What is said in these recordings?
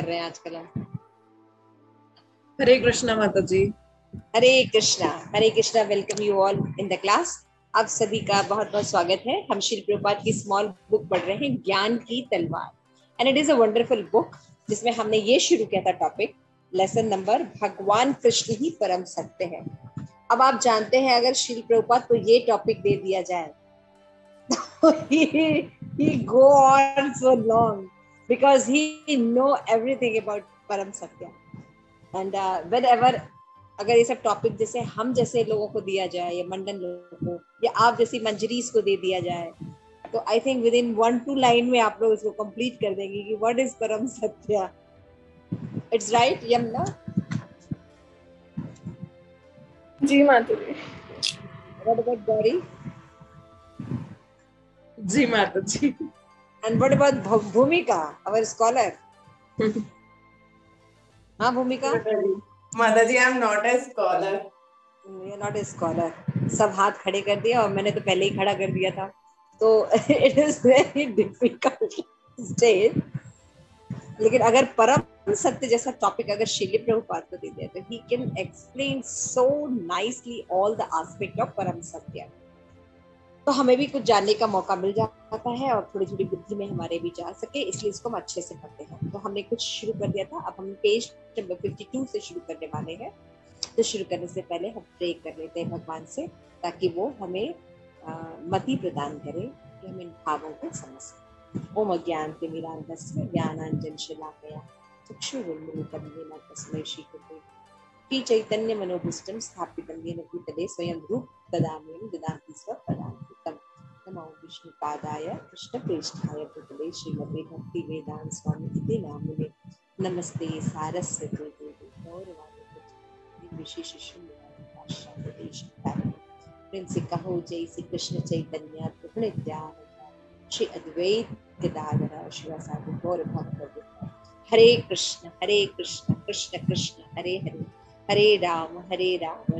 कर रहे हैं आजकल हम। हरे कृष्णा माता जी, Hare Krishna, Hare Krishna. Welcome you all in the class. आप सभी का बहुत बहुत स्वागत है। हम श्रील प्रभुपाद की स्मॉल बुक पढ़ रहे हैं, ज्ञान की तलवार, and it is a wonderful book, जिसमें हमने ये शुरू किया था टॉपिक, लेसन नंबर भगवान कृष्ण ही परम सत्य है। अब आप जानते हैं अगर श्रील प्रभुपाद को ये टॉपिक दे दिया जाए तो he go on so long because he know everything about परम सत्य। एंड whenever अगर ये सब टॉपिक जैसे हम जैसे लोगों को दिया जाए, या मंडन लोगों को, या आप जैसी मंजरीज को दे दिया जाए, तो I think within 1-2 line में आप लोग इसको कंप्लीट कर देंगे कि व्हाट इज परम सत्य। इट्स राइट यमुना जी माता जी। व्हाट अबाउट गौरी जी माता जी। And what about Bhumika, our scholar. हाँ भूमिका माता जी, I am not a scholar, not a scholar. सब हाथ खड़े कर दिया और मैंने तो पहले ही खड़ा कर दिया था, तो it is very difficult stage. लेकिन अगर परम सत्य जैसा टॉपिक अगर श्रील प्रभुपाद को दे दिया तो ही can explain so nicely all the aspect of परम सत्य। तो हमें भी कुछ जानने का मौका मिल जाता है और थोड़ी थोड़ी बुद्धि में हमारे भी जा सके, इसलिए इसको हम अच्छे से पढ़ते हैं। तो हमने कुछ शुरू कर दिया था, अब हम पेज नंबर 52 से शुरू करने वाले हैं। तो शुरू करने से पहले हम प्रे कर लेते हैं भगवान से, ताकि वो हमें मति प्रदान करे कि हम इन भावों को समझ सकें। ओम अज्ञान तिमिरांधस्य ज्ञानांजन शलाकया चक्षुरुन्मीलितं तस्मै श्री श्री चैतन्य मनोभीष्टं स्थापितं येन भूतले स्वयं रूप तदानीं ददाति स्वपदाम्। नमो विष्णु पादाय कृष्ण प्रेष्ठाय भूतले श्रीमते भक्ति वेदांत स्वामी इति नामिने। नमस्ते सारस्वती देवी गौरवाणी पुत्र विशेष श्रीमद प्रिंस कहो जय श्री कृष्ण चैतन्य प्रभु नित्यानंद श्री अद्वैत गदाधर शिवासादि गौर भक्त। हरे कृष्ण कृष्ण कृष्ण हरे हरे, हरे राम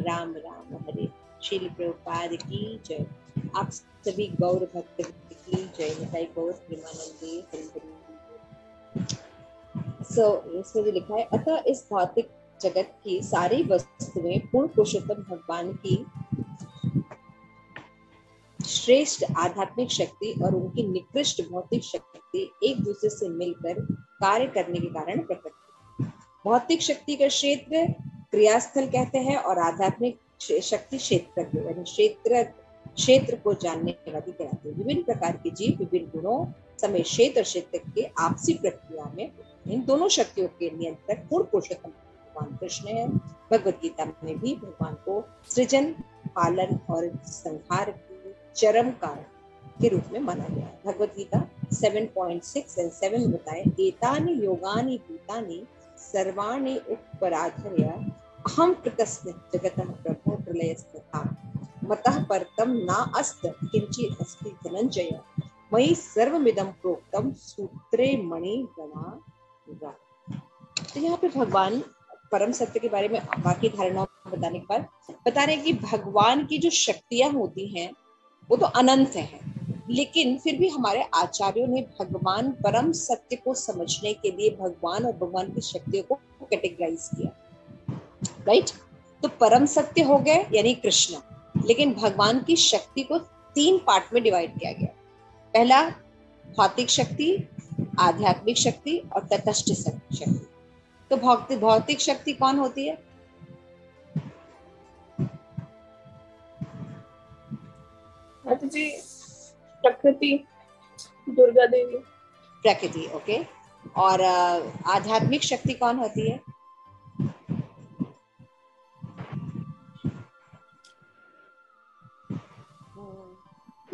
राम राम हरे। श्रील प्रभुपाद की जय। आप सभी गौर भक्त की जय। मिताई गौर प्रेमानंद। सो लिखा है, अतः इस भौतिक जगत की सारी वस्तुएं पूर्ण पुरुषोत्तम भगवान की श्रेष्ठ आध्यात्मिक शक्ति और उनकी निकृष्ट भौतिक शक्ति एक दूसरे से मिलकर कार्य करने के कारण प्रकट। भौतिक शक्ति का क्षेत्र क्रियास्थल कहते हैं और आध्यात्मिक शक्ति क्षेत्र को जानने वाली कहलाती है। विभिन्न प्रकार के जीव विभिन्न गुणों समय क्षेत्र और क्षेत्र के आपसी प्रक्रिया में इन दोनों शक्तियों के नियंत्रक पूर्ण पुरुषोत्तम भगवान कृष्ण है। भगवद्गीता में भी भगवान को सृजन पालन और संहार के चरम कारण के रूप में माना गया है। भगवद्गीता 7.6 और 7 बताए, एतानि योगानि भूतानि सर्वाणि उपराधय अहम कृतस्य जगतः प्रभो प्रलयस्तथा मतः परतम ना अस्त किंचित् अस्ति धनंजय मयि सर्वमिदं प्रोक्तम सूत्रे मणि गणा। तो यहाँ पे भगवान परम सत्य के बारे में बाकी धारणाओं बताने के बाद बता रहे हैं कि भगवान की जो शक्तियां होती हैं वो तो अनंत है, लेकिन फिर भी हमारे आचार्यों ने भगवान परम सत्य को समझने के लिए भगवान और भगवान की शक्तियों को कैटेगराइज किया, राइट? तो परम सत्य हो गए यानी कृष्ण, लेकिन भगवान की शक्ति को 3 पार्ट में डिवाइड किया गया। पहला भौतिक शक्ति, आध्यात्मिक शक्ति और तटस्थ शक्ति। तो भौतिक शक्ति कौन होती है? जी प्रकृति, दुर्गा देवी, प्रकृति। ओके, और आध्यात्मिक शक्ति कौन होती है?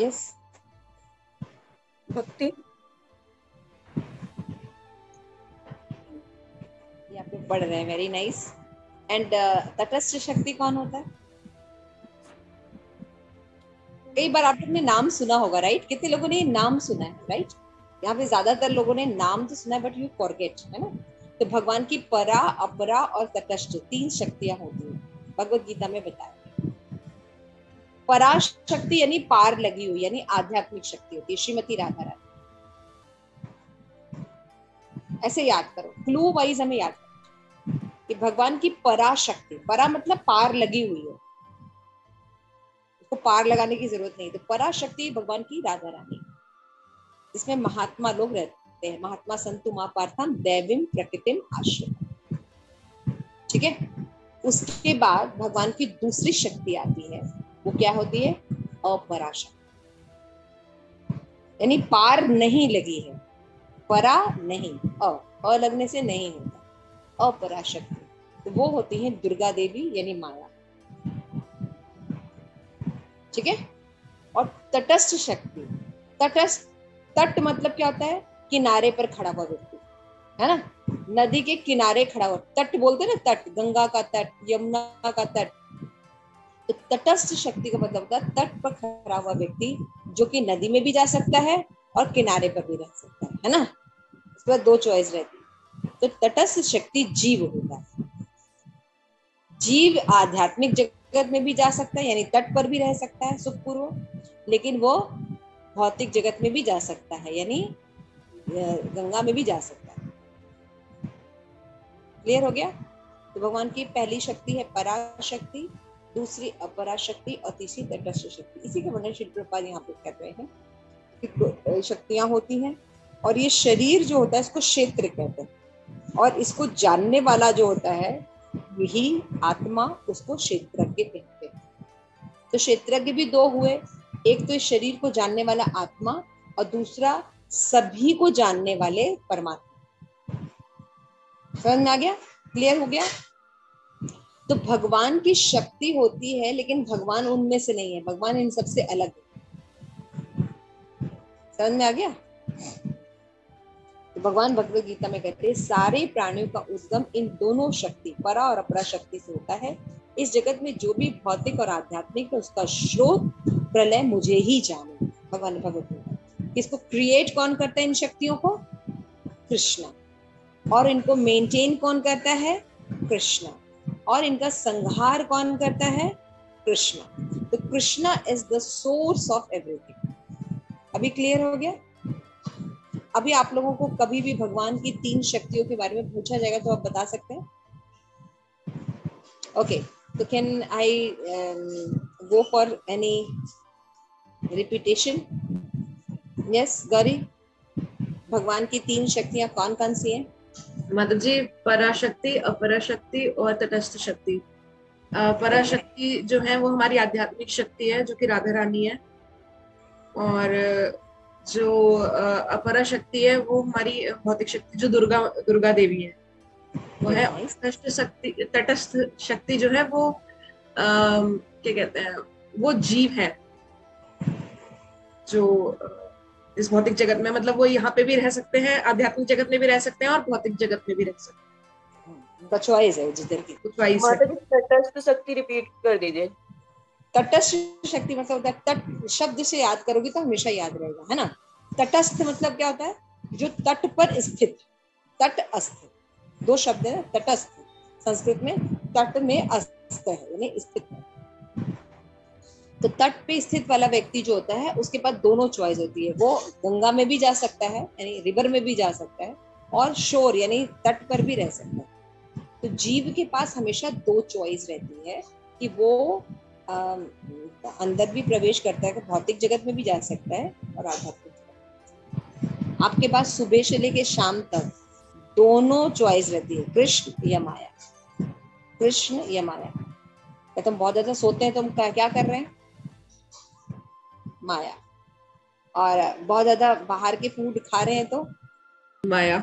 यस, भक्ति। ये आप पढ़ रहे हैं, वेरी नाइस। एंड तटस्थ शक्ति कौन होता है? कई बार आप लोग ने नाम सुना होगा, राइट? कितने लोगों ने नाम सुना है, राइट? यहाँ पे ज्यादातर लोगों ने नाम तो सुना है बट यू फॉरगेट, है ना? तो भगवान की परा, अपरा और तटस्थ 3 शक्तियां होती हैं, भगवद्गीता में बताया। परा शक्ति यानी पार लगी हुई यानी आध्यात्मिक शक्ति होती है, श्रीमती राधा रानी। ऐसे याद करो, क्लू वाइज हमें याद करो कि भगवान की पराशक्ति, परा मतलब पार लगी हुई हो, उसको पार लगाने की जरूरत नहीं, तो पराशक्ति भगवान की राधा रानी, इसमें महात्मा लोग रहते हैं, महात्मा संतु मां पार्थम दैविम प्रकृतिम आश्रय, ठीक है। उसके बाद भगवान की दूसरी शक्ति आती है, वो क्या होती है, अपराशक्ति, यानी पार नहीं लगी है, परा नहीं, अ लगने से नहीं होता, अपराशक्ति, तो वो होती है दुर्गा देवी यानी माया, ठीक है। और तटस्थ शक्ति, तटस्थ, तट मतलब क्या होता है, किनारे पर खड़ा हुआ व्यक्ति, है ना, नदी के किनारे खड़ा हुआ, तट बोलते हैं ना, तट, गंगा का तट, यमुना का तट, तो तटस्थ शक्ति का मतलब होता है तट पर खड़ा हुआ व्यक्ति जो कि नदी में भी जा सकता है और किनारे पर भी रह सकता है ना, इसके बाद दो चॉइस रहती है। तो तटस्थ शक्ति जीव होता है, जीव आध्यात्मिक जगत में भी जा सकता है, यानी तट पर भी रह सकता है सुखपूर्वक, लेकिन वो भौतिक जगत में भी जा सकता है, यानी गंगा में भी जा सकता है। क्लियर हो गया। तो भगवान की पहली शक्ति है पराशक्ति, दूसरी अपराशक्ति और तीसरी तटस्थ शक्ति। इसी के वर्णन श्रील प्रभुपाद यहाँ पे कर रहे हैं कि शक्तियां होती हैं, और ये शरीर जो होता है इसको क्षेत्र कहते हैं, और इसको जानने वाला जो होता है यही आत्मा, उसको क्षेत्रज्ञ कहते हैं। तो क्षेत्रज्ञ भी दो हुए, एक तो इस शरीर को जानने वाला आत्मा और दूसरा सभी को जानने वाले परमात्मा। समझ में आ गया, क्लियर हो गया। तो भगवान की शक्ति होती है, लेकिन भगवान उनमें से नहीं है, भगवान इन सबसे अलग है। समझ में आ गया। तो भगवान भगवद्गीता में कहते हैं सारे प्राणियों का उद्गम इन दोनों शक्ति, परा और अपरा शक्ति से होता है। इस जगत में जो भी भौतिक और आध्यात्मिक है उसका स्रोत प्रलय मुझे ही जाने। भगवान भगवद्गीता इसको क्रिएट कौन करता है, इन शक्तियों को, कृष्णा, और इनको मेंटेन कौन करता है, कृष्णा, और इनका संहार कौन करता है, कृष्णा। तो Krishna is the source of everything. अभी क्लियर हो गया। अभी आप लोगों को कभी भी भगवान की तीन शक्तियों के बारे में पूछा जाएगा तो आप बता सकते हैं। Okay, so can I go for any repetition? Yes, Gauri. भगवान की तीन शक्तियाँ कौन कौन सी हैं? माता जी पराशक्ति, अपराशक्ति और तटस्थ शक्ति। पराशक्ति जो है वो हमारी आध्यात्मिक शक्ति है जो कि राधा रानी है, और जो अपराशक्ति है वो हमारी भौतिक शक्ति जो दुर्गा देवी है वो है। तटस्थ शक्ति जो है वो क्या कहते हैं, वो जीव है जो इस भौतिक जगत में, मतलब वो यहाँ पे भी रह सकते हैं, आध्यात्मिक जगत में भी रह सकते हैं और भौतिक जगत में भी रह सकते हैं। तटस्थ शक्ति रिपीट कर दीजिए। तटस्थ शक्ति मतलब होता है, तट शब्द से याद करोगे तो हमेशा याद रहेगा, है ना। तटस्थ मतलब क्या होता है, जो तट पर स्थित, तटस्थ, दो शब्द है, तटस्थ संस्कृत में, तट में अस्थ है यानी स्थित है। तो तट पे स्थित वाला व्यक्ति जो होता है उसके पास दोनों चॉइस होती है, वो गंगा में भी जा सकता है यानी रिवर में भी जा सकता है, और शोर यानी तट पर भी रह सकता है। तो जीव के पास हमेशा दो चॉइस रहती है कि वो अंदर भी प्रवेश करता है, भौतिक जगत में भी जा सकता है और आध्यात्मिक जगत। आपके पास सुबह से लेके शाम तक दोनों चॉइस रहती है, कृष्ण या माया, कृष्ण या माया। क्या तुम बहुत ज्यादा सोते हैं, तुम क्या कर रहे हैं, माया, और बहुत ज्यादा बाहर के फूड खा रहे हैं तो माया।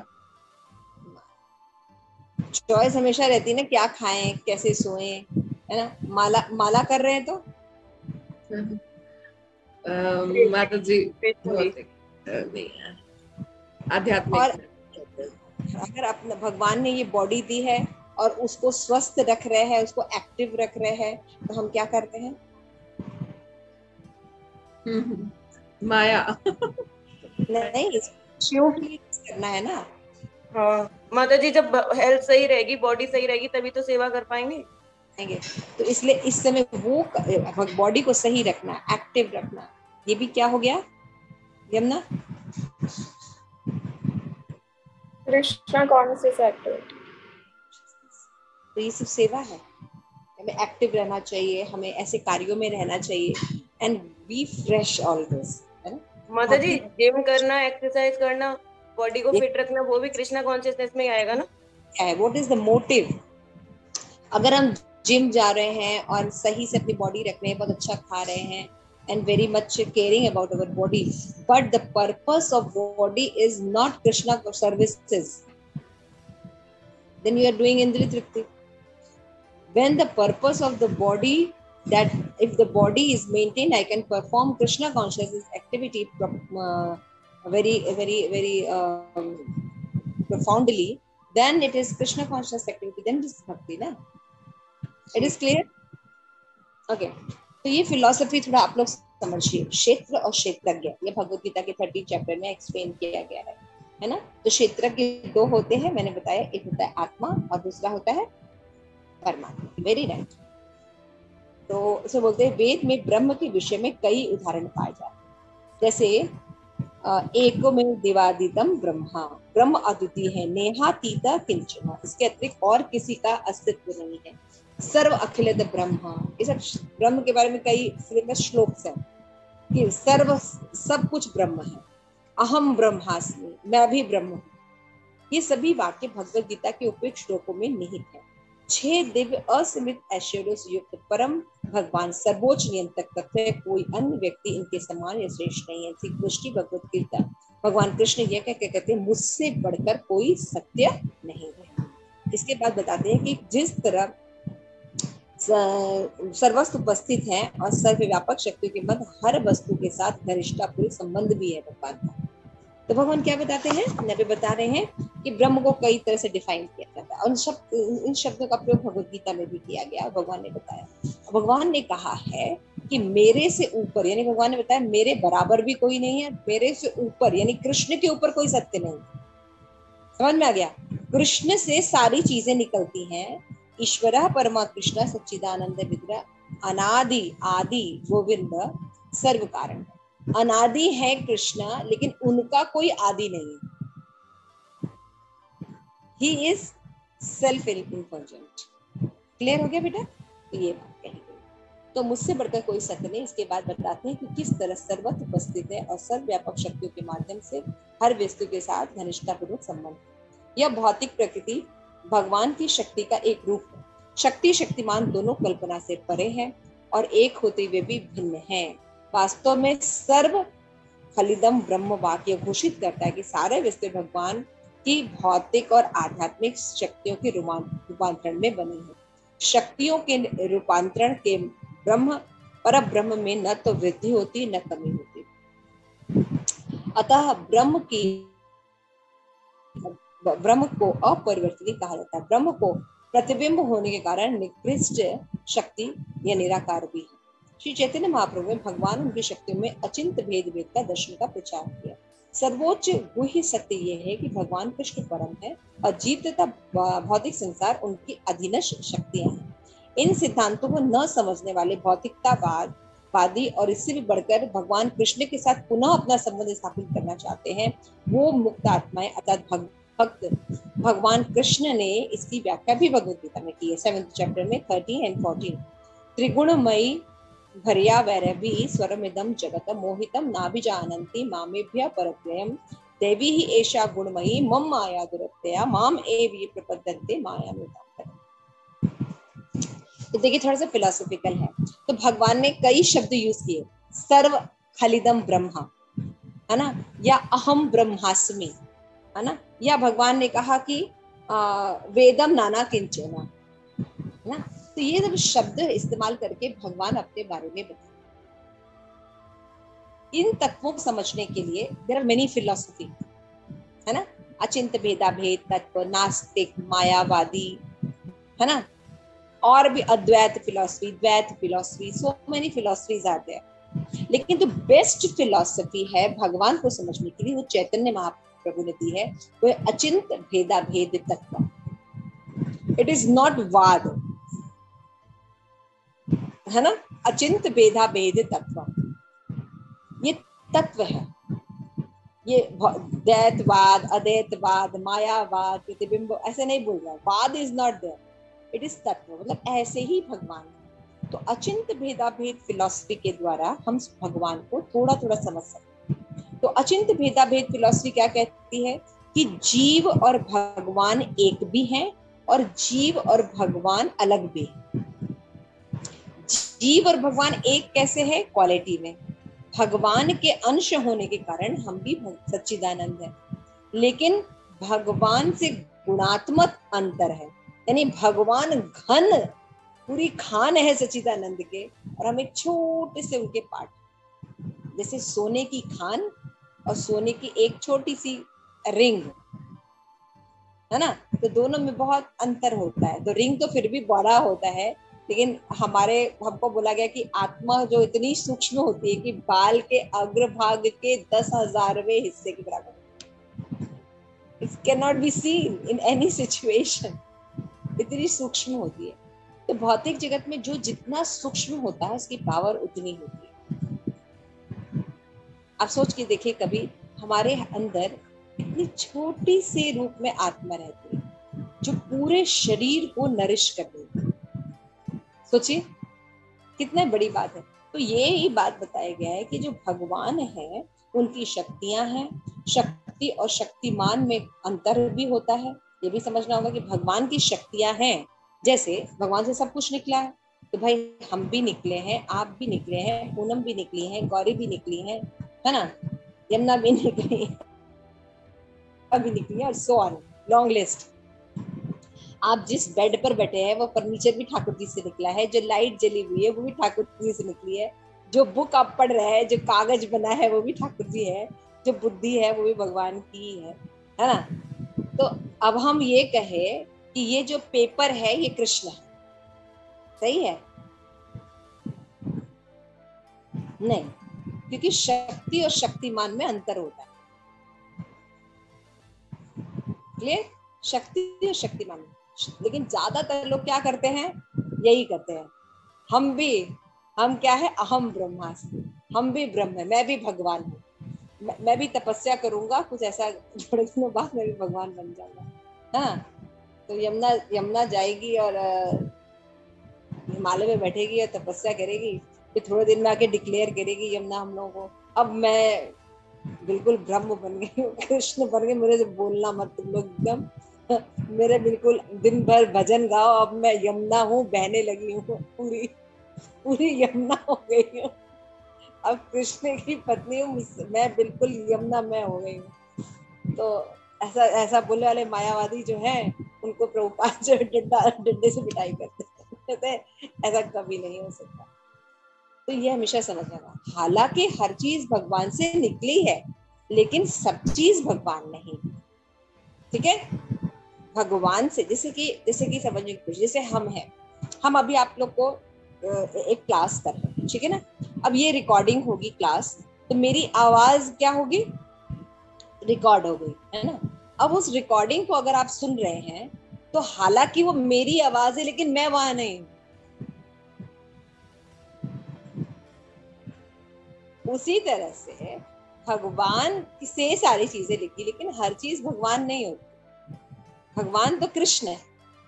चॉइस हमेशा रहती है ना, क्या खाएं, कैसे सोएं, है ना। माला कर रहे हैं तो माता जी नहीं, आध्यात्मिक। अगर अपना भगवान ने ये बॉडी दी है और उसको स्वस्थ रख रहे हैं, उसको एक्टिव रख रहे हैं, तो हम क्या करते हैं, माया। नहीं, शिव की करना है ना। हाँ माता जी, जब हेल्थ सही रहेगी, बॉडी सही रहेगी, तभी तो सेवा कर पाएंगे। तो इसलिए इस समय वो बॉडी को सही रखना, एक्टिव रखना, ये भी क्या हो गया, यमुना। कृष्णा कौन सी एक्टिविटी? तो ये सब सेवा है, हमें एक्टिव रहना चाहिए, हमें ऐसे कार्यों में रहना चाहिए एंड बी फ्रेश ऑलवेज, है ना माता जी? जिम करना, एक्सरसाइज करना, बॉडी को फिट रखना, वो भी कृष्णा कॉन्शियसनेस में आएगा ना। What is the motive? अगर हम जिम जा रहे हैं और सही से अपनी बॉडी रख रहे हैं, बहुत अच्छा खा रहे हैं and very much caring about our body, but the purpose of body is not Krishna services, then you are doing indriya tripti. When the purpose of the body, that if the body is maintained, I can perform Krishna consciousness activity very profoundly, then it is Krishna consciousness activity, then it is bhakti na. It is clear? Okay. तो ये philosophy थोड़ा आप लोग समझिए। क्षेत्र और क्षेत्रज्ञ, ये भगवद्गीता के 30 चैप्टर में एक्सप्लेन किया गया है ना। तो क्षेत्रज्ञ दो होते हैं, मैंने बताया, एक होता है आत्मा और दूसरा होता है परमात्मा। Very right. तो उसे बोलते हैं वेद में ब्रह्म के विषय में कई उदाहरण पाए जाते हैं, जैसे एको में दिवादितम ब्रह्मा, ब्रह्म अद्वितीय है, नेहातीता किंचन, इसके अतिरिक्त और किसी का अस्तित्व नहीं है, सर्व अखिलत ब्रह्मा, इस ब्रह्म के बारे में कई श्लोक हैं कि सर्व सब कुछ ब्रह्म है, अहम ब्रह्मास्मि, मैं भी ब्रह्म हूँ। ये सभी वाक्य भगवद गीता के उपयुक्त श्लोकों में निहित है। 6 दिव्य असीमित ऐश्वर्य से युक्त परम भगवान सर्वोच्च नियंत्रक तत्व है, कोई अन्य व्यक्ति इनके समान या श्रेष्ठ नहीं है। दृष्टि भगवद गीता भगवान कृष्ण यह कहकर कहते हैं, मुझसे बढ़कर कोई सत्य नहीं है। इसके बाद बताते हैं कि जिस तरह सर्वस्त उपस्थित है और सर्वव्यापक शक्तियों के मध्य हर वस्तु के साथ घनिष्ठापूर्ण संबंध भी है भगवान का। तो भगवान क्या बताते हैं? नबे बता रहे हैं कि ब्रह्म को कई तरह से डिफाइन किया जाता है और इन शब्दों का प्रयोग भगवद्गीता में भी किया गया। भगवान ने बताया, भगवान ने कहा है कि मेरे से ऊपर, यानी भगवान ने बताया मेरे बराबर भी कोई नहीं है, मेरे से ऊपर यानी कृष्ण के ऊपर कोई सत्य नहीं। समझ में आ गया? कृष्ण से सारी चीजें निकलती हैं। ईश्वर परमा कृष्ण सच्चिदानंद विग्रह अनादि आदि गोविंद सर्व कारण, अनादि है कृष्णा, लेकिन उनका कोई आदि नहीं है। He is self-indulgent. क्लियर हो गया बेटा? तो ये बात कही गई। तो मुझसे बढ़कर कोई सत्य नहीं। इसके बाद बताते हैं कि किस तरह सर्वत्र उपस्थित है और सर्वव्यापक शक्तियों के माध्यम से हर वस्तु के साथ घनिष्ठापूर्वक संबंध। यह भौतिक प्रकृति भगवान की शक्ति का एक रूप है। शक्ति शक्तिमान दोनों कल्पना से परे है और एक होते हुए भी भिन्न है। वास्तव में सर्व खलिदम ब्रह्म वाक्य घोषित करता है कि सारे विश्व भगवान की भौतिक और आध्यात्मिक शक्तियों के रूपांतरण में बनी है। शक्तियों के रूपांतरण के ब्रह्म परब्रह्म में न तो वृद्धि होती न कमी होती, अतः ब्रह्म को अपरिवर्तनीय कहा जाता है। ब्रह्म को प्रतिबिंब होने के कारण निकृष्ट शक्ति या निराकार भी है। श्री चैतन्य महाप्रभु ने भगवान उनकी शक्तियों में अचिंत भेद का दर्शन का प्रचार किया। सर्वोच्च गुह्य सत्य यह है कि भगवान कृष्ण परम है और जीव तथा भौतिक संसार उनकी अधीनस्थ शक्तियां हैं। इन सिद्धांतों को न समझने वाले भौतिकतावाद वादी और इससे भी बढ़कर भगवान कृष्ण के साथ पुनः अपना संबंध स्थापित करना चाहते हैं, वो मुक्त आत्माएं अर्थात भक्त। भगवान कृष्ण ने इसकी व्याख्या भी भगवद्गीता में की है, 7th चैप्टर में 13 और 14। त्रिगुणमयी भरिया वैरवी स्वरमिदम जगत मोहितम नाभिजानन्ति मामेभ्य परव्ययम् देवी ही एषा गुणमयी मम माया दुरत्यया माम एव ये प्रपद्यन्ते मायामितां। देखिए थोड़ा सा फिलोसॉफिकल है। तो भगवान ने कई शब्द यूज किए, सर्व खलिदम ब्रह्मा, है ना, या अहम ब्रह्मास्मि, है ना, या भगवान ने कहा कि वेदम नाना किंचन, है ना। तो ये सब शब्द इस्तेमाल करके भगवान अपने बारे में बताते। इन तत्वों को समझने के लिए देयर आर मेनी फिलॉसफी, है ना, अचिंत भेदा भेद तत्व, नास्तिक मायावादी, है ना, और भी Advaita philosophy, Dvaita philosophy, so many philosophies आते हैं। लेकिन जो बेस्ट फिलॉसफी है भगवान को समझने के लिए, वो चैतन्य महाप्रभु ने दी है, वो अचिंत भेदा भेद तत्व। इट इज नॉट वाद, है ना, अचिंत भेदा भेद तत्व, ये तत्व है। ये दैतवाद, अदैतवाद, मायावाद, प्रतिबिंब ऐसे नहीं बोल रहा, वाद is not there, it is तत्व, मतलब ऐसे ही भगवान है। तो अचिंत्य भेदाभेद फिलॉसफी के द्वारा हम भगवान को थोड़ा थोड़ा समझ सकते हैं। तो अचिंत्य भेदाभेद फिलॉसफी क्या कहती है कि जीव और भगवान एक भी हैं और जीव और भगवान अलग भी हैं। जीव और भगवान एक कैसे है? क्वालिटी में। भगवान के अंश होने के कारण हम भी सच्चिदानंद हैं, लेकिन भगवान से गुणात्मक अंतर है, यानी भगवान घन पूरी खान है सच्चिदानंद के और हमें छोटे से उनके पार्ट, जैसे सोने की खान और सोने की एक छोटी सी रिंग है ना, तो दोनों में बहुत अंतर होता है। तो रिंग तो फिर भी बड़ा होता है, लेकिन हमारे हमको बोला गया कि आत्मा जो इतनी सूक्ष्म होती है कि बाल के अग्रभाग के 10,000वें हिस्से की बराबर, it can not be seen in any situation, इतनी सूक्ष्म होती है। तो भौतिक जगत में जो जितना सूक्ष्म होता है उसकी पावर उतनी होती है। आप सोच के देखिए, कभी हमारे अंदर इतनी छोटी से रूप में आत्मा रहती है जो पूरे शरीर को नरिश कर देती है। सोचिए कितना बड़ी बात है। तो ये ही बात बताया गया है कि जो भगवान है उनकी शक्तियां हैं, शक्ति और शक्तिमान में अंतर भी होता है। ये भी समझना होगा कि भगवान की शक्तियां हैं, जैसे भगवान से सब कुछ निकला है, तो भाई हम भी निकले हैं, आप भी निकले हैं, पूनम भी निकली है, गौरी भी निकली है ना, यमुना भी निकली है, भी निकली है, और सो ऑन, लॉन्ग लिस्ट। आप जिस बेड पर बैठे हैं वो फर्नीचर भी ठाकुर जी से निकला है, जो लाइट जली हुई है वो भी ठाकुर जी से निकली है, जो बुक आप पढ़ रहे हैं, जो कागज बना है वो भी ठाकुर जी है, जो बुद्धि है वो भी भगवान की है ना। तो अब हम ये कहे कि ये जो पेपर है ये कृष्ण है, सही है? नहीं, क्योंकि शक्ति और शक्तिमान में अंतर होता है। क्लियर? शक्ति और शक्तिमान में, लेकिन ज्यादातर लोग क्या करते हैं, यही करते हैं, हम क्या है, अहम ब्रह्मास्मि, हम भी ब्रह्म है, मैं भी भगवान हूँ, मैं भी तपस्या करूंगा, कुछ ऐसा थोड़े दिनों बाद मैं भी भगवान बन जाऊंगा। हाँ, तो यमुना जाएगी और हिमालय में बैठेगी और तपस्या करेगी, फिर थोड़े दिन में आके डिक्लेयर करेगी यमुना हम लोगों को, अब मैं बिल्कुल ब्रह्म बन गई, कृष्ण बन गए, मुझे बोलना मत तुम लोग, एकदम मेरे बिल्कुल दिन भर भजन गाओ, अब मैं यमुना हूँ, बहने लगी हूँ, पूरी पूरी यमुना हो गई हूँ, अब कृष्ण की पत्नी हूँ, मैं बिल्कुल यमुना मैं हो गई हूँ। तो ऐसा ऐसा बोलने वाले मायावादी जो हैं उनको प्रभुपाद जो डंडे से पिटाई करते हैं, ऐसा कभी नहीं हो सकता। तो ये हमेशा समझना, हालांकि हर चीज भगवान से निकली है, लेकिन सब चीज भगवान नहीं, ठीक है, भगवान से। जैसे कि समझने की कोशिश, जैसे हम हैं, हम अभी आप लोग को एक क्लास कर रहे हैं, ठीक है ना, अब ये रिकॉर्डिंग होगी क्लास, तो मेरी आवाज क्या होगी, रिकॉर्ड हो गई है ना। अब उस रिकॉर्डिंग को अगर आप सुन रहे हैं तो हालांकि वो मेरी आवाज है लेकिन मैं वहां नहीं हूं, उसी तरह से भगवान से सारी चीजें लिखी, लेकिन हर चीज भगवान नहीं होती, भगवान तो कृष्ण है।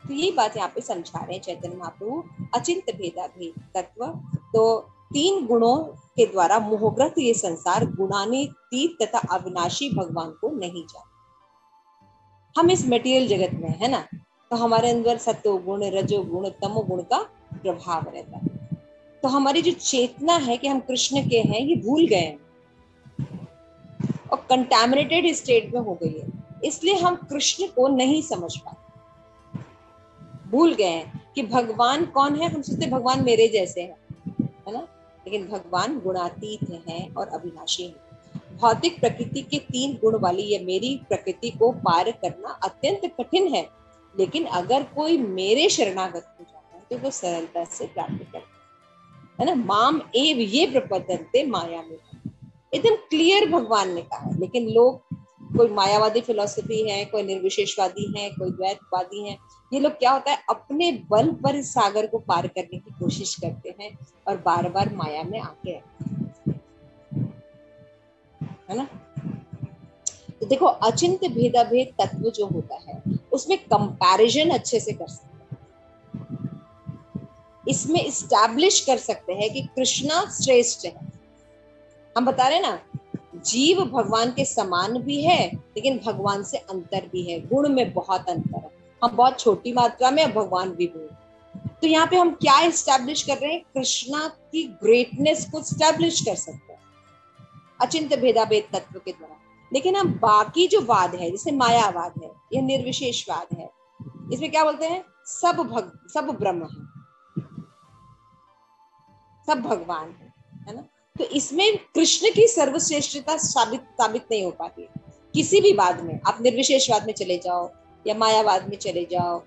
तो यही बात यहाँ पे समझा रहे हैं चैतन्य महाप्रभु, अचिंत्य भेदाभेद तत्व। तो 3 गुणों के द्वारा मोहग्रस्त ये संसार गुणातीत तथा अविनाशी भगवान को नहीं जानता। हम इस मटेरियल जगत में है ना, तो हमारे अंदर सत्वगुण, रजोगुण, तमोगुण का प्रभाव रहता है, तो हमारी जो चेतना है कि हम कृष्ण के हैं ये भूल गए हैं और कंटामिनेटेड स्टेट में हो गई है, इसलिए हम कृष्ण को नहीं समझ पाते, भूल गए हैं कि भगवान कौन है। हम सोचते भगवान मेरे जैसे है ना, लेकिन भगवान गुणातीत हैं और अविनाशी हैं। भौतिक प्रकृति के 3 गुण वाली ये मेरी प्रकृति को पार करना अत्यंत कठिन है, लेकिन अगर कोई मेरे शरणागत हो जाता है तो वो सरलता से प्राप्त करता है, है ना। माम एव ये प्रपद्यन्ते माया में, एकदम क्लियर भगवान ने कहा है, लेकिन लोग, कोई मायावादी फिलॉसफी है, कोई निर्विशेषवादी है, कोई द्वैतवादी है, ये लोग क्या होता है अपने बल पर इस सागर को पार करने की कोशिश करते हैं और बार बार माया में आके रहते हैं, है ना। तो देखो अचिंत्य भेदाभेद तत्व जो होता है उसमें कंपैरिजन अच्छे से कर सकते हैं, इसमें एस्टैब्लिश कर सकते हैं कि कृष्णा श्रेष्ठ है। हम बता रहे ना, जीव भगवान के समान भी है लेकिन भगवान से अंतर भी है, गुण में बहुत अंतर है, हम बहुत छोटी मात्रा में और भगवान विभू। तो यहाँ पे हम क्या एस्टैब्लिश कर रहे हैं, कृष्णा की ग्रेटनेस को एस्टैब्लिश कर सकते हैं अचिंत्य भेदाभेद तत्व के द्वारा। लेकिन हम बाकी जो वाद है जैसे मायावाद है, यह निर्विशेषवाद है, इसमें क्या बोलते हैं, सब ब्रह्म है, सब भगवान है ना। तो इसमें कृष्ण की सर्वश्रेष्ठता साबित नहीं हो पाती किसी भी वाद में। आप निर्विशेषवाद में चले जाओ या मायावाद में चले जाओ,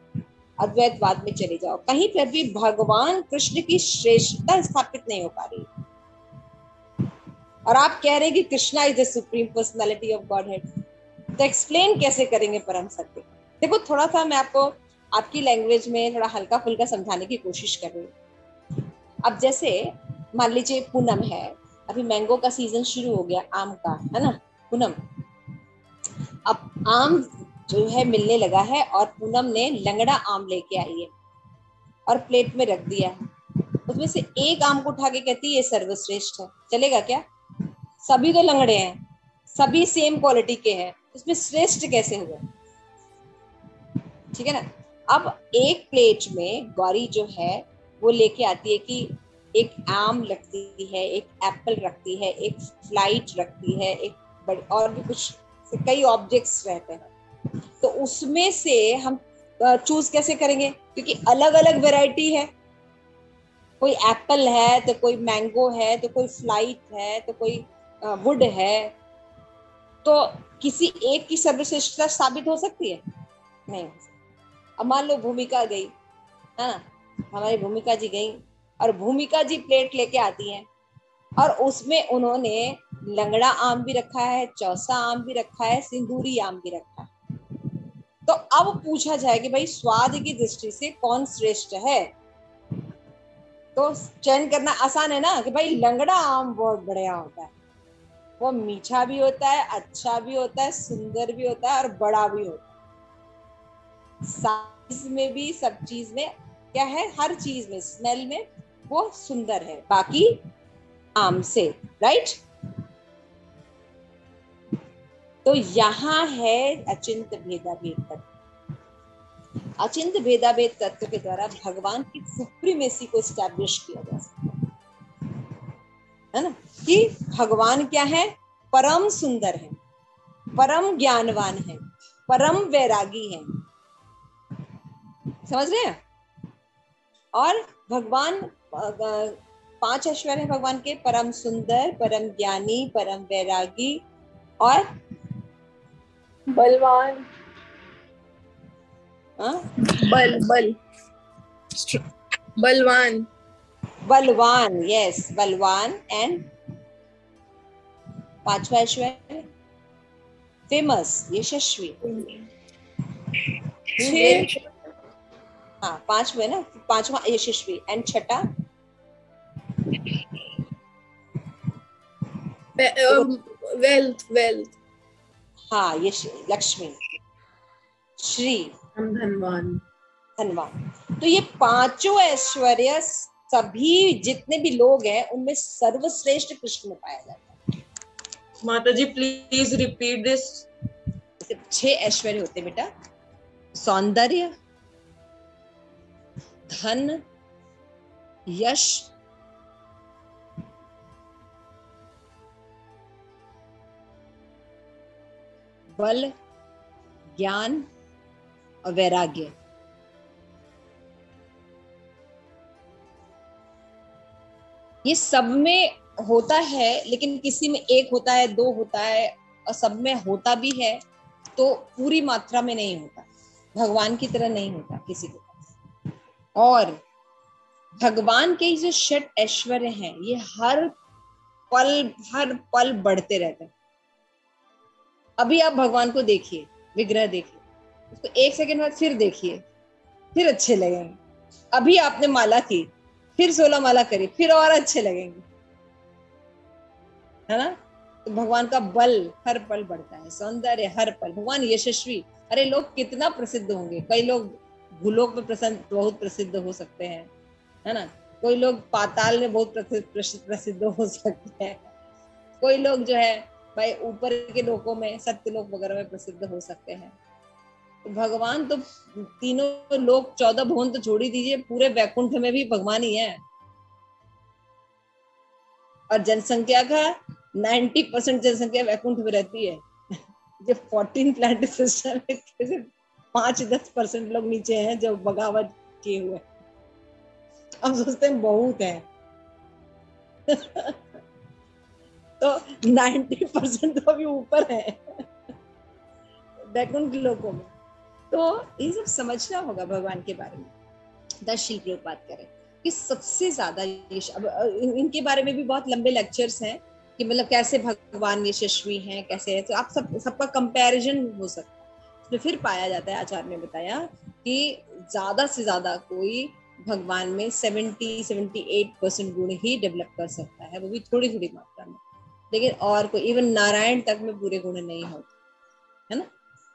अद्वैतवाद में चले जाओ, कहीं पर भी भगवान कृष्ण की श्रेष्ठता स्थापित नहीं हो पा रही। और आप कह रहे हैं कि Krishna is the supreme personality of Godhead, तो एक्सप्लेन कैसे करेंगे परम सत्य। देखो थोड़ा सा मैं आपको आपकी लैंग्वेज में थोड़ा हल्का फुल्का समझाने की कोशिश कर रही हूँ। अब जैसे मान लीजिए पूनम है, अभी मैंगो का सीजन शुरू हो गया, आम का, है ना, पूनम। अब आम जो है मिलने लगा है और पूनम ने लंगड़ा आम लेके आई है और प्लेट में रख दिया है, उसमें से एक आम को उठा के कहती है ये सर्वश्रेष्ठ है, चलेगा क्या? सभी तो लंगड़े हैं, सभी सेम क्वालिटी के हैं, उसमें श्रेष्ठ कैसे हुआ? ठीक है ना। अब एक प्लेट में गौरी जो है वो लेके आती है कि एक आम रखती है, एक एप्पल रखती है, एक फ्लाइट रखती है, एक और भी कुछ कई ऑब्जेक्ट्स रहते हैं, तो उसमें से हम चूज कैसे करेंगे क्योंकि अलग अलग वैरायटी है, कोई एप्पल है तो कोई मैंगो है तो कोई फ्लाइट है तो कोई वुड है। तो किसी एक की सर्वश्रेष्ठता साबित हो सकती है? नहीं हो सकती। अब मान लो भूमिका गई, है ना, हमारी भूमिका जी गई और भूमिका जी प्लेट लेके आती हैं और उसमें उन्होंने लंगड़ा आम भी रखा है, चौसा आम भी रखा है, सिंदूरी आम भी रखा है। तो अब पूछा जाए कि भाई स्वाद की दृष्टि से कौन श्रेष्ठ है? तो चयन करना आसान है ना कि भाई लंगड़ा आम बहुत बढ़िया होता है, वो मीठा भी होता है, अच्छा भी होता है, सुंदर भी होता है और बड़ा भी होता है, साइज में भी, सब चीज में क्या है, हर चीज में, स्मेल में वो सुंदर है बाकी आम से, राइट। तो यहाँ है अचिंत्य भेदाभेद तत्व। अचिंत्य भेदाभेद तत्व के द्वारा भगवान की सुप्रीमेसी को एस्टैब्लिश किया जा सकता है, ना, कि भगवान क्या है, परम सुंदर है, परम ज्ञानवान है, परम वैरागी है, समझ रहे हैं। और भगवान 5 ऐश्वर्य है भगवान के, परम सुंदर, परम ज्ञानी, परम वैरागी और बलवान, बलवान, बलवान, यस, बलवान एंड 5वां ऐश्वर्य फेमस, यशस्वी, 5वें ना, 5वां यशस्वी एंड 6ठा वेल्थ, हाँ, यश, लक्ष्मी, श्री, धनवान, तो ये 5 ऐश्वर्य सभी जितने भी लोग हैं उनमें सर्वश्रेष्ठ कृष्ण में पाया जाता है। माता जी प्लीज रिपीट दिस। 6 ऐश्वर्य होते बेटा, सौंदर्य, धन, यश, बल, ज्ञान और वैराग्य। ये सब में होता है लेकिन किसी में 1 होता है, 2 होता है और सब में होता भी है तो पूरी मात्रा में नहीं होता, भगवान की तरह नहीं होता किसी के पास। और भगवान के जो 6 ऐश्वर्य हैं ये हर पल बढ़ते रहते हैं। अभी आप भगवान को देखिए, विग्रह देखिए, उसको 1 सेकंड बाद फिर देखिए, फिर अच्छे लगेंगे। अभी आपने माला की, फिर 16 माला करी, फिर और अच्छे लगेंगे, है ना। तो भगवान का बल हर पल बढ़ता है, सौंदर्य हर पल। भगवान यशस्वी, अरे लोग कितना प्रसिद्ध होंगे। कई लोग भूलोक में बहुत प्रसिद्ध हो सकते हैं, है ना। कोई लोग पाताल में बहुत प्रसिद्ध हो सकते हैं। कोई लोग जो है भाई ऊपर के लोकों में, सत्य लोक वगैरह में प्रसिद्ध हो सकते हैं। तो भगवान तो तीनों लोक, 14 भुवन तो छोड़ ही दीजिए, पूरे वैकुंठ में भी भगवान ही है। और जनसंख्या का 90% जनसंख्या वैकुंठ में रहती है। जो 14 प्लैनेट सिस्टम में 5-10% लोग नीचे हैं जो बगावत किए हुए। हम सोचते हैं बहुत है। तो 90% तो अभी ऊपर है वैकुंठ लोकों में। तो ये सब समझना होगा भगवान के बारे में। श्रील प्रभुपाद करें कि सबसे ज्यादा इनके बारे में भी बहुत लंबे लेक्चर्स हैं कि मतलब कैसे भगवान यशस्वी हैं, कैसे है। तो आप सबका कंपैरिजन हो सकता है। तो फिर पाया जाता है, आचार्य ने बताया कि ज्यादा से ज्यादा कोई भगवान में 70-78% गुण ही डेवलप कर सकता है, वो भी थोड़ी थोड़ी मात्रा में। लेकिन और कोई इवन नारायण तक में पूरे गुण नहीं होते, है ना।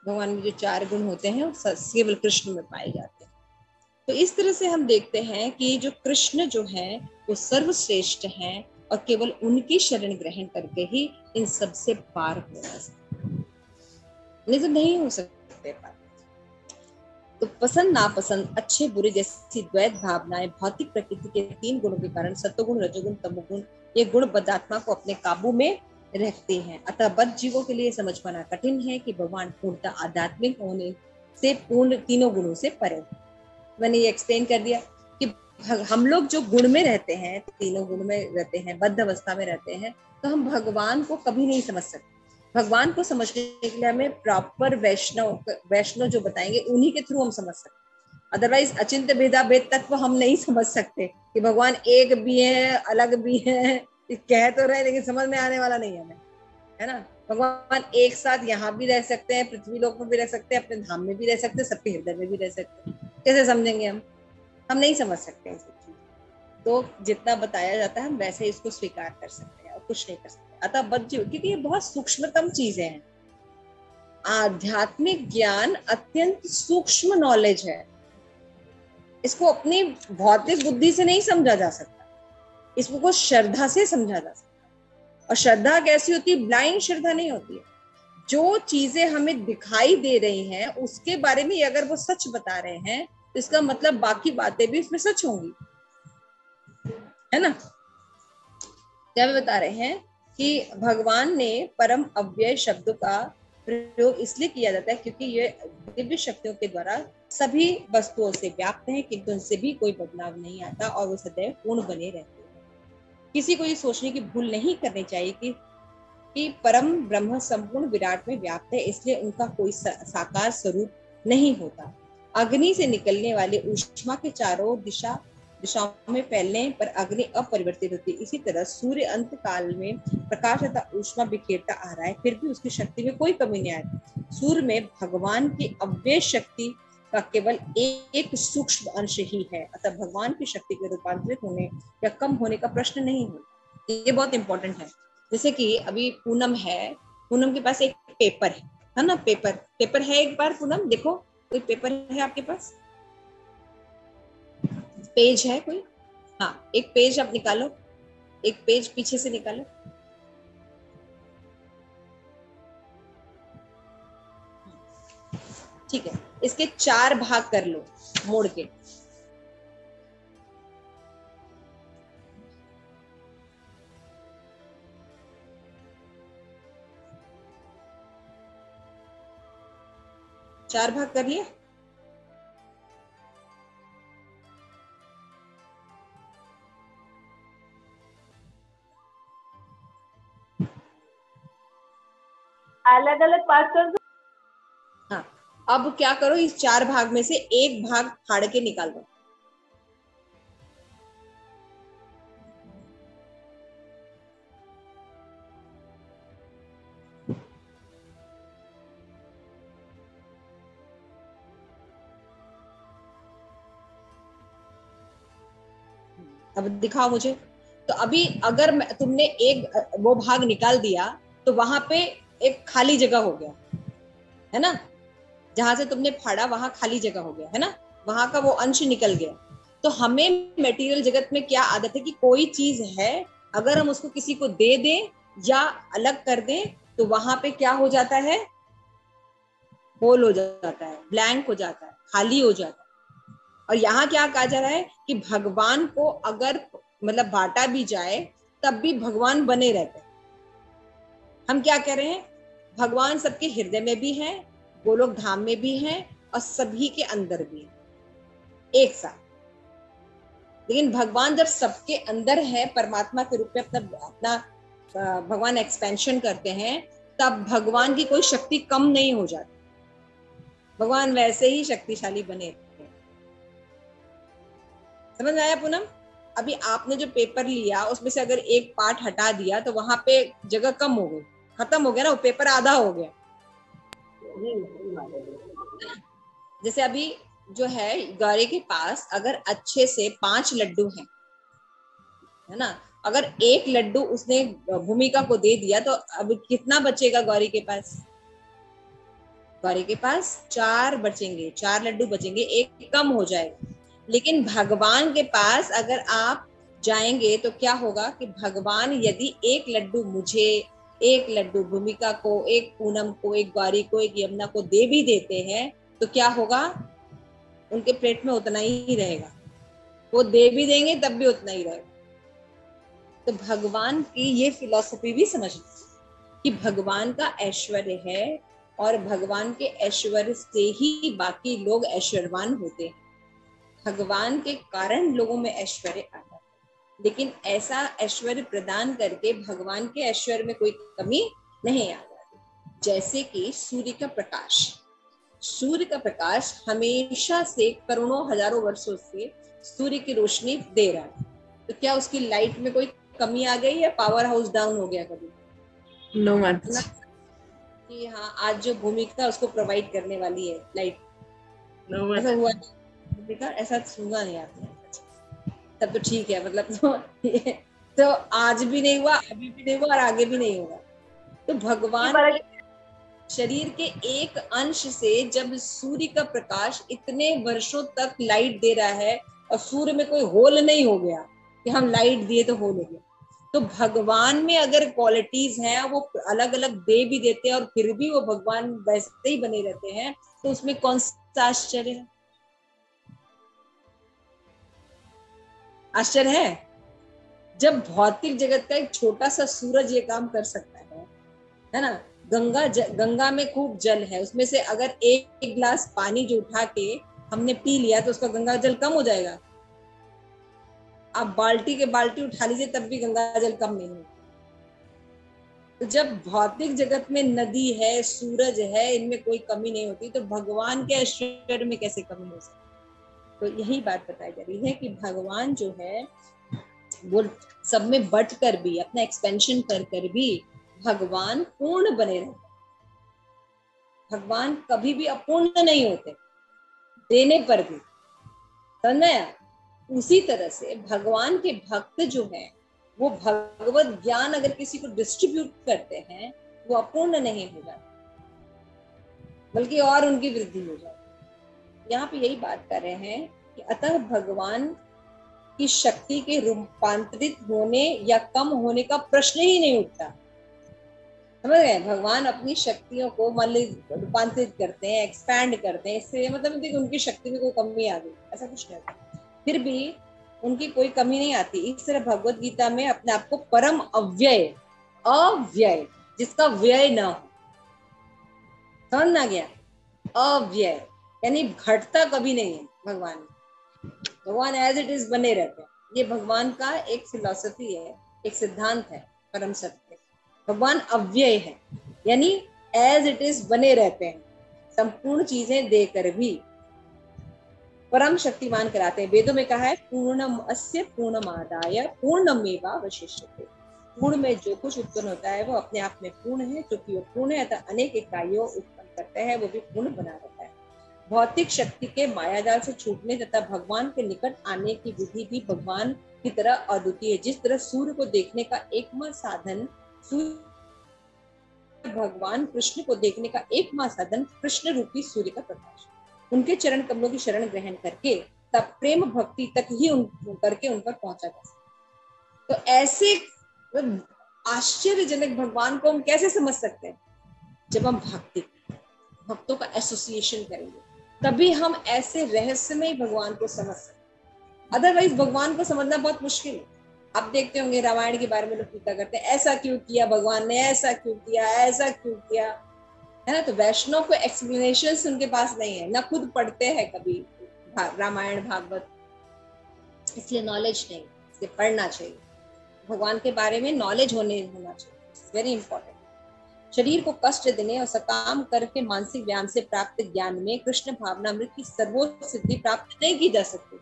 भगवान में जो 4 गुण होते हैं वो केवल कृष्ण में पाए जाते हैं। तो इस तरह से हम देखते हैं कि जो कृष्ण जो है वो सर्वश्रेष्ठ है और केवल उनकी शरण ग्रहण करके ही इन सब से पार हो सकता है, नहीं तो नहीं हो सकते पार। तो पसंद नापसंद, अच्छे बुरे जैसी द्वैत भावनाएं भौतिक प्रकृति के 3 गुणों के कारण सत्वगुण, रजोगुण, तमोगुण, ये गुण बद्धात्मा को अपने काबू में रखते हैं। अतः बद्ध जीवों के लिए समझ पाना कठिन है कि भगवान पूर्णतः आध्यात्मिक होने से पूर्ण तीनों गुणों से परे। मैंने ये एक्सप्लेन कर दिया कि हम लोग जो गुण में रहते हैं, तीनों गुण में रहते हैं, बद्ध अवस्था में रहते हैं, तो हम भगवान को कभी नहीं समझ सकते। भगवान को समझने के लिए हमें प्रॉपर वैष्णव जो बताएंगे उन्हीं के थ्रू हम समझ सकते। अदरवाइज अचिंत्य भेदाभेद तत्व हम नहीं समझ सकते कि भगवान एक भी है, अलग भी है। कह तो रहे लेकिन समझ में आने वाला नहीं है हमें, है ना। भगवान एक साथ यहाँ भी रह सकते हैं, पृथ्वी लोक में भी रह सकते हैं, अपने धाम में भी रह सकते हैं, सबके हृदय में भी रह सकते हैं। कैसे समझेंगे हम नहीं समझ सकते हैं। तो जितना बताया जाता है हम वैसे इसको स्वीकार कर सकते हैं और कुछ नहीं कर सकते। अतः बच्चे, क्योंकि ये बहुत सूक्ष्मतम चीजें हैं। आध्यात्मिक ज्ञान अत्यंत सूक्ष्म नॉलेज है। इसको अपनी भौतिक बुद्धि से नहीं समझा जा सकता, इसको श्रद्धा से समझा जा सकता है। और श्रद्धा कैसी होती है? ब्लाइंड श्रद्धा नहीं होती है। जो चीजें हमें दिखाई दे रही हैं उसके बारे में अगर वो सच बता रहे हैं तो इसका मतलब बाकी बातें भी उसमें सच होंगी, है ना। क्या वे बता रहे हैं कि भगवान ने परम अव्यय शब्दों का प्रयोग इसलिए किया जाता है क्योंकि ये दिव्य शक्तियों के द्वारा सभी वस्तुओं से व्याप्त है, किंतु उनसे भी कोई बदलाव नहीं आता और वो सदैव पूर्ण बने रहते हैं। किसी को ये सोचने की भूल नहीं करनी चाहिए कि परम ब्रह्म संपूर्ण विराट में व्याप्त है, इसलिए उनका कोई साकार स्वरूप नहीं होता। अग्नि से निकलने वाले ऊष्मा के चारों दिशाओं में फैलने पर अग्नि अपरिवर्तित होती है। इसी तरह सूर्य अंत काल में प्रकाश तथा ऊष्मा बिखेरता आ रहा है, फिर भी उसकी शक्ति में कोई कमी नहीं आती। सूर्य में भगवान की अव्यय शक्ति का केवल एक सूक्ष्म अंश ही है। अतः भगवान की शक्ति के रूपांतरित होने या कम होने का प्रश्न नहीं है। ये बहुत इंपॉर्टेंट है। जैसे कि अभी पूनम है, पूनम के पास एक पेपर है ना। पेपर है एक बार पूनम देखो, कोई पेपर है आपके पास? पेज है कोई? हाँ, एक पेज आप निकालो, एक पेज पीछे से निकालो। ठीक है, इसके 4 भाग कर लो मोड़ के। चार भाग कर लिए। अलग अलग पार्ट कर दो। हाँ, अब क्या करो, इस 4 भाग में से एक भाग फाड़ के निकाल दो। अब दिखाओ मुझे। तो अभी अगर तुमने एक वो भाग निकाल दिया तो वहां पे एक खाली जगह हो गया है ना, जहां से तुमने फाड़ा वहां खाली जगह हो गया है ना, वहां का वो अंश निकल गया। तो हमें मेटीरियल जगत में क्या आदत है कि कोई चीज है अगर हम उसको किसी को दे दें या अलग कर दें तो वहां पे क्या हो जाता है, होल हो जाता है, ब्लैंक हो जाता है, खाली हो जाता है। और यहाँ क्या कहा जा रहा है कि भगवान को अगर मतलब बांटा भी जाए तब भी भगवान बने रहते हैं। हम क्या कह रहे हैं, भगवान सबके हृदय में भी है, गोलोक धाम में भी है और सभी के अंदर भी है एक साथ। लेकिन भगवान जब सबके अंदर है परमात्मा के रूप में अपना भगवान एक्सपेंशन करते हैं तब भगवान की कोई शक्ति कम नहीं हो जाती, भगवान वैसे ही शक्तिशाली बने रहते हैं। समझ आया पूनम? अभी आपने जो पेपर लिया उसमें से अगर एक पार्ट हटा दिया तो वहां पे जगह कम हो गई, खत्म हो गया ना, वो पेपर आधा हो गया। जैसे अभी जो है गौरे के पास अगर अच्छे से 5 लड्डू हैं, है ना, अगर एक लड्डू उसने भूमिका को दे दिया तो अब कितना बचेगा गौरी के पास? गौरी के पास 4 बचेंगे, 4 लड्डू बचेंगे, एक कम हो जाएगा। लेकिन भगवान के पास अगर आप जाएंगे तो क्या होगा कि भगवान यदि 1 लड्डू मुझे, 1 लड्डू भूमिका को, 1 पूनम को, 1 गौरी को, 1 यमुना को दे भी देते हैं तो क्या होगा, उनके प्लेट में उतना ही रहेगा, वो दे भी देंगे तब भी उतना ही रहेगा। तो भगवान की ये फिलॉसफी भी समझना कि भगवान का ऐश्वर्य है और भगवान के ऐश्वर्य से ही बाकी लोग ऐश्वर्यवान होते हैं, भगवान के कारण लोगों में ऐश्वर्य आता है। लेकिन ऐसा ऐश्वर्य प्रदान करके भगवान के ऐश्वर्य में कोई कमी नहीं आ जाती। जैसे कि सूर्य का प्रकाश, सूर्य का प्रकाश हमेशा से करोड़ों हजारों वर्षों से सूर्य की रोशनी दे रहा है, तो क्या उसकी लाइट में कोई कमी आ गई या पावर हाउस डाउन हो गया कभी? नो माता कि हाँ आज जो भूमिका उसको प्रोवाइड करने वाली है लाइट, no, ऐसा हुआ भूमिका, ऐसा सुना नहीं आपने? तब तो ठीक है, मतलब तो आज भी नहीं हुआ, अभी भी नहीं हुआ और आगे भी नहीं होगा। तो भगवान शरीर के एक अंश से जब सूर्य का प्रकाश इतने वर्षों तक लाइट दे रहा है और सूर्य में कोई होल नहीं हो गया कि हम लाइट दिए तो होल हो गया, तो भगवान में अगर क्वालिटीज हैं वो अलग अलग दे भी देते हैं और फिर भी वो भगवान वैसे ही बने रहते हैं, तो उसमें कौन सा आश्चर्य है? आश्चर्य है जब भौतिक जगत का एक छोटा सा सूरज ये काम कर सकता है ना। गंगा में खूब जल है, उसमें से अगर एक गिलास पानी जो उठा के हमने पी लिया तो उसका गंगा जल कम हो जाएगा। आप बाल्टी के बाल्टी उठा लीजिए तब भी गंगा जल कम नहीं होगा। तो जब भौतिक जगत में नदी है, सूरज है, इनमें कोई कमी नहीं होती तो भगवान के ऐश्वर्य में कैसे कमी हो सकती? तो यही बात बताई जा रही है कि भगवान जो है वो सब में बट कर भी, अपना एक्सपेंशन कर भी भगवान पूर्ण बने रहते, भगवान कभी भी अपूर्ण नहीं होते देने पर भी। तो उसी तरह से भगवान के भक्त जो हैं वो भगवत ज्ञान अगर किसी को डिस्ट्रीब्यूट करते हैं वो अपूर्ण नहीं हो जाता बल्कि और उनकी वृद्धि हो जाती। यहाँ पे यही बात कर रहे हैं कि अतः भगवान की शक्ति के रूपांतरित होने या कम होने का प्रश्न ही नहीं उठता। समझ गए? भगवान अपनी शक्तियों को मान लीजिए रूपांतरित करते हैं, एक्सपैंड करते हैं, इससे मतलब उनकी शक्ति में कोई कमी आ गई, ऐसा कुछ नहीं होता, फिर भी उनकी कोई कमी नहीं आती। इस तरह भगवत गीता में अपने आप को परम अव्यय, अव्यय जिसका व्यय ना हो, समझ ना गया? अव्यय यानी घटता कभी नहीं है भगवान, भगवान एज इट इज बने रहते हैं। ये भगवान का एक फिलॉसफी है, एक सिद्धांत है, परम सत्य। भगवान अव्यय है यानी एज इट इज बने रहते हैं, संपूर्ण चीजें देकर भी। परम शक्तिमान कराते हैं। वेदों में कहा है पूर्णम अस्य पूर्णमादाय पूर्णमेवावशिष्यते। पूर्ण में जो कुछ उत्पन्न होता है वो अपने आप में पूर्ण है, जो कि वो पूर्ण है अतः अनेक इकाइयों उत्पन्न करता है, वो भी पूर्ण बना रहता है। भौतिक शक्ति के मायाजाल से छूटने तथा भगवान के निकट आने की विधि भी भगवान की तरह अद्वितीय है। जिस तरह सूर्य को देखने का एकमात्र साधन सूर्य भगवान कृष्ण को देखने का एकमात्र साधन कृष्ण रूपी सूर्य का प्रकाश, उनके चरण कमलों की शरण ग्रहण करके तब प्रेम भक्ति तक ही करके उन पर पहुंचा जा सकता। तो ऐसे आश्चर्यजनक भगवान को हम कैसे समझ सकते हैं? जब हम भक्तों का एसोसिएशन करेंगे तभी हम ऐसे रहस्यमय भगवान को समझ सकते। अदरवाइज भगवान को समझना बहुत मुश्किल है। आप देखते होंगे रामायण के बारे में लोग पूछा करते हैं, ऐसा क्यों किया भगवान ने, ऐसा क्यों किया, ऐसा क्यों किया, है ना। तो वैष्णव को एक्सप्लेनेशन उनके पास नहीं है, ना खुद पढ़ते हैं कभी रामायण भागवत, इसलिए नॉलेज नहीं, इसलिए पढ़ना चाहिए। भगवान के बारे में नॉलेज होना चाहिए, इट्स वेरी इंपॉर्टेंट। शरीर को कष्ट देने और सकाम करके मानसिक व्यायाम से प्राप्त ज्ञान में कृष्ण भावनामृत की सर्वोच्च सिद्धि प्राप्त नहीं की जा सकती।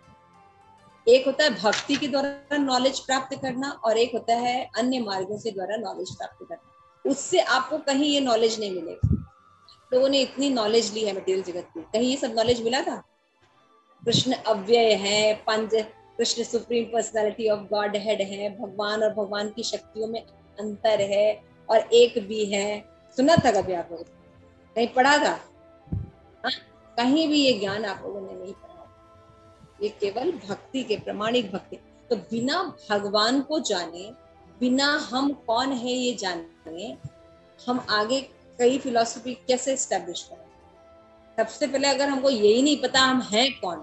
एक होता है भक्ति के द्वारा नॉलेज प्राप्त करना और एक होता है अन्य मार्गों से द्वारा नॉलेज प्राप्त करना। उससे आपको कहीं ये नॉलेज नहीं मिलेगा। लोगों ने इतनी नॉलेज ली है मटेरियल जगत की, कहीं ये सब नॉलेज मिला था? कृष्ण अव्यय है, Krishna supreme personality of Godhead है, भगवान और भगवान की शक्तियों में अंतर है और एक भी है। सुना था कभी आप लोगों ने? कहीं पढ़ा था? कहीं भी ये ज्ञान आप लोगों ने नहीं पढ़ा। ये केवल भक्ति के, प्रमाणिक भक्ति। तो बिना भगवान को जाने, बिना हम कौन है ये जाने, हम आगे कई फिलॉसफी कैसे एस्टेब्लिश करें? सबसे पहले अगर हमको यही नहीं पता हम हैं कौन,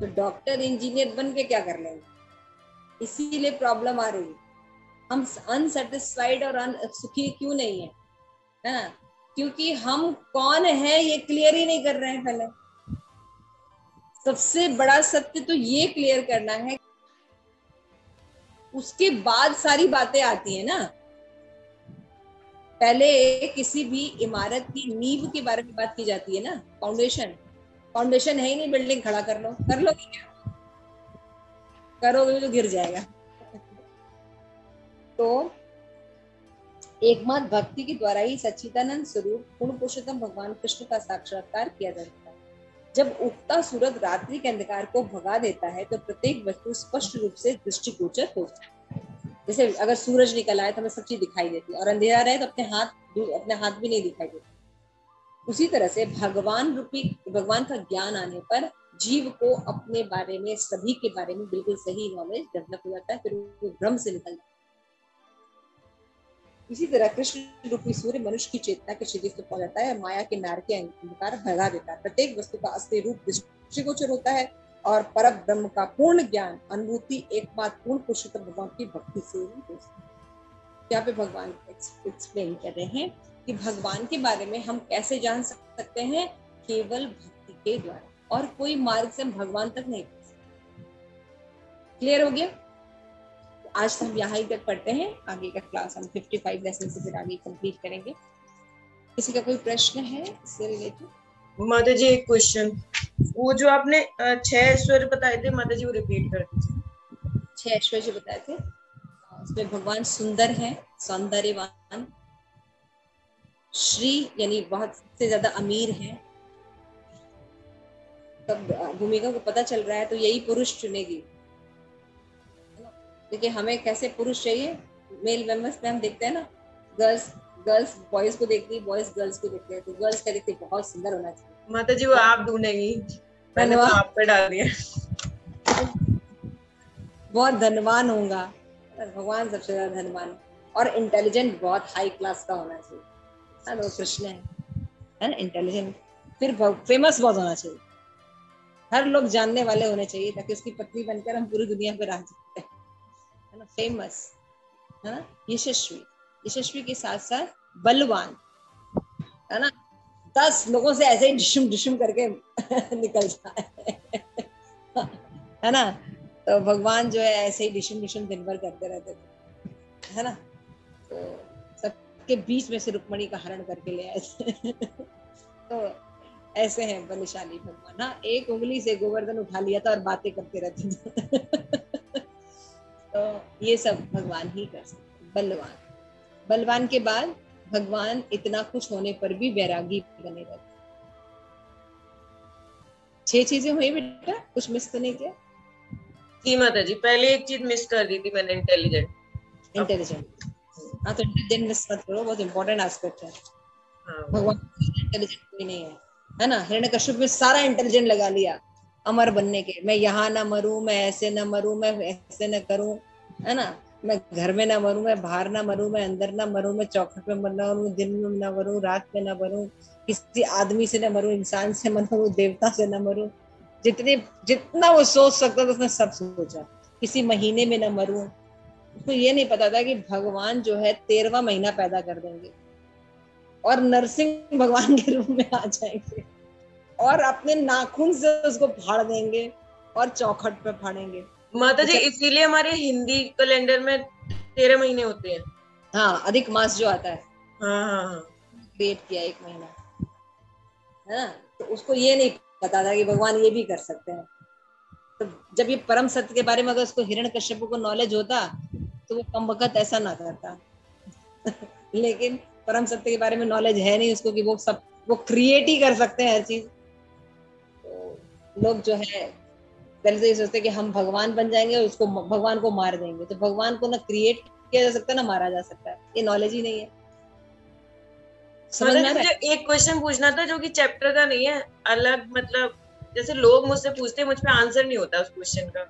तो डॉक्टर इंजीनियर बन के क्या कर लेंगे? इसीलिए प्रॉब्लम आ रही है। हम अनसेटिस्फाइड और सुखी क्यों नहीं है, है ना? क्योंकि हम कौन है ये क्लियर ही नहीं कर रहे हैं। पहले सबसे बड़ा सत्य तो ये क्लियर करना है, उसके बाद सारी बातें आती है ना। पहले किसी भी इमारत की नींव के बारे में बात की जाती है ना, फाउंडेशन है ही नहीं, बिल्डिंग खड़ा कर लो, कर लोगे क्या? करोगे तो गिर जाएगा। तो एकमात्र भक्ति के द्वारा ही सच्चिदानंद स्वरूप पूर्ण पुरुषोत्तम भगवान कृष्ण का साक्षात्कार किया जा सकता है। जब उगता सूरज रात्रि के अंधकार को भगा देता है तो प्रत्येक वस्तु स्पष्ट रूप से दृष्टिगोचर होती है। जैसे अगर सूरज निकल आए तो हमें सब चीज दिखाई देती है, और अंधेरा रहे तो अपने हाथ भी नहीं दिखाई देते। उसी तरह से भगवान का ज्ञान आने पर जीव को अपने बारे में, सभी के बारे में बिल्कुल सही नॉलेज डेवलप हो जाता है, फिर वो भ्रम से निकल जाता है। इसी तरह कृष्ण रूपी सूर्य मनुष्य की चेतना के क्षितिज को पहुंचाता है, माया के नार के अंधकार भगा देता है। प्रत्येक वस्तु का असली रूप दृष्टिगोचर होता है और परम ब्रह्म का पूर्ण ज्ञान अनुभूति एकमात्र पूर्ण पुरुषोत्तम भगवान की भक्ति से ही। यहाँ पे भगवान एक्सप्लेन कर रहे हैं कि भगवान के बारे में हम कैसे जान सकते हैं? केवल भक्ति के द्वारा, और कोई मार्ग से हम भगवान तक नहीं पहुंच सकते। क्लियर हो गया? आज हम यहाँ ही तक पढ़ते हैं। आगे का क्लास हम 55 लेसन से फिर आगे कंप्लीट करेंगे। किसी का कोई प्रश्न है इससे रिलेटेड? माता जी एक क्वेश्चन, वो जो आपने 6 ऐश्वर्य बताए थे माता जी, वो रिपीट कर दीजिए। 6 ऐश्वर्य जो बताए थे उसमें भगवान सुंदर है, सौंदर्यवान, श्री यानी बहुत से ज्यादा अमीर है। तब भूमिका को पता चल रहा है तो यही पुरुष चुनेगी, क्योंकि हमें कैसे पुरुष चाहिए? मेल मेंबर्स में हम देखते हैं ना, गर्ल्स बॉयज को देखती है, बॉयज गर्ल्स को देखते हैं, तो गर्ल्स क्या देखते हैं? बहुत सुंदर होना चाहिए। माता जी वो आप ढूंढेंगी, मैंने तो आप पे डाल दिया। बहुत धनवान होगा, भगवान सबसे ज्यादा धनवान, और इंटेलिजेंट बहुत हाई क्लास का होना चाहिए। हेलो कृष्ण है ना, इंटेलिजेंट, फिर फेमस बहुत होना चाहिए, हर लोग जानने वाले होने चाहिए, ताकि उसकी पत्नी बनकर हम पूरी दुनिया पर राज करते हैं, है ना। फेमस, है ना, यशस्वी के साथ साथ बलवान, है ना। 10 लोगों से ऐसे ही डिशुम करके निकलता है ना। तो भगवान जो है ऐसे ही डिशुम दिन भर करते रहते थे, है ना। तो के बीच में से रुक्मणी का हरण करके ले आए। तो ऐसे हैं बलशाली भगवान। हाँ, एक उंगली से गोवर्धन उठा लिया था और बातें करते रहते थे। तो ये सब भगवान ही कर सकते। बलवान के बाद भगवान इतना कुछ होने पर भी वैरागी बने रहते। 6 चीजें हुई बेटा, कुछ मिस तो नहीं किया? जी माता जी, पहले एक चीज मिस कर दी थी मैंने, इंटेलिजेंट। हाँ तो इंटेलिजेंस मत करो, बहुत इंपॉर्टेंट एस्पेक्ट है। भगवान इंटेलिजेंट भी नहीं है, है ना। हिरण्यकश्यप में सारा इंटेलिजेंट लगा लिया अमर बनने के, मैं यहाँ ना मरूं, मैं ऐसे ना मरूं, मैं ऐसे ना करूं, है ना, मैं घर में ना मरूं, मैं बाहर ना मरूं, मैं अंदर ना मरूं, मैं चौखट में मरना मरूं, दिन में ना मरूं, रात में ना मरूं, किसी आदमी से ना मरूं, इंसान से मरूं, देवता से ना मरूं। जितना वो सोच सकता था उसने सब सोचा। किसी महीने में ना मरूं, उसको ये नहीं पता था कि भगवान जो है 13वां महीना पैदा कर देंगे और नरसिंह भगवान के रूप में आ जाएंगे और अपने नाखून से उसको फाड़ देंगे और चौखट पे फाड़ेंगे। माता जी इसीलिए हमारे हिंदी कैलेंडर में 13 महीने होते हैं। हाँ, अधिक मास जो आता है, हाँ, क्रिएट किया एक महीना, है ना। तो उसको ये नहीं पता था कि भगवान ये भी कर सकते हैं। तो जब ये परम सत्य के बारे में अगर उसको हिरण्यकश्यप को नॉलेज होता तो वो कम वक्त ऐसा ना करता लेकिन परम सत्य के बारे में नॉलेज है नहीं उसको कि वो सब वो क्रिएट ही कर सकते हैं हर चीज। तो लोग जो है पहले से ये सोचते कि हम भगवान बन जाएंगे और उसको भगवान को मार देंगे। तो भगवान को ना क्रिएट किया जा सकता है ना मारा जा सकता है, ये नॉलेज ही नहीं है। मुझे एक क्वेश्चन पूछना था जो कि चैप्टर का नहीं है, अलग, मतलब जैसे लोग मुझसे पूछते हैं, मुझ पे आंसर नहीं होता उस क्वेश्चन का।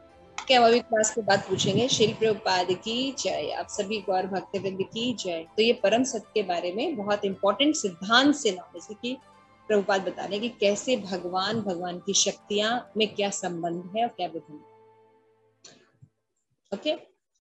क्या हम अभी क्लास के बाद पूछेंगे। श्रील प्रभुपाद की जय। आप सभी गौर भक्तवृंद की जय। तो ये परम सत्य के बारे में बहुत इंपॉर्टेंट सिद्धांत से नॉलेज की प्रभुपाद बताने की कैसे भगवान, भगवान की शक्तियां में क्या संबंध है और क्या विभिन्न। ओके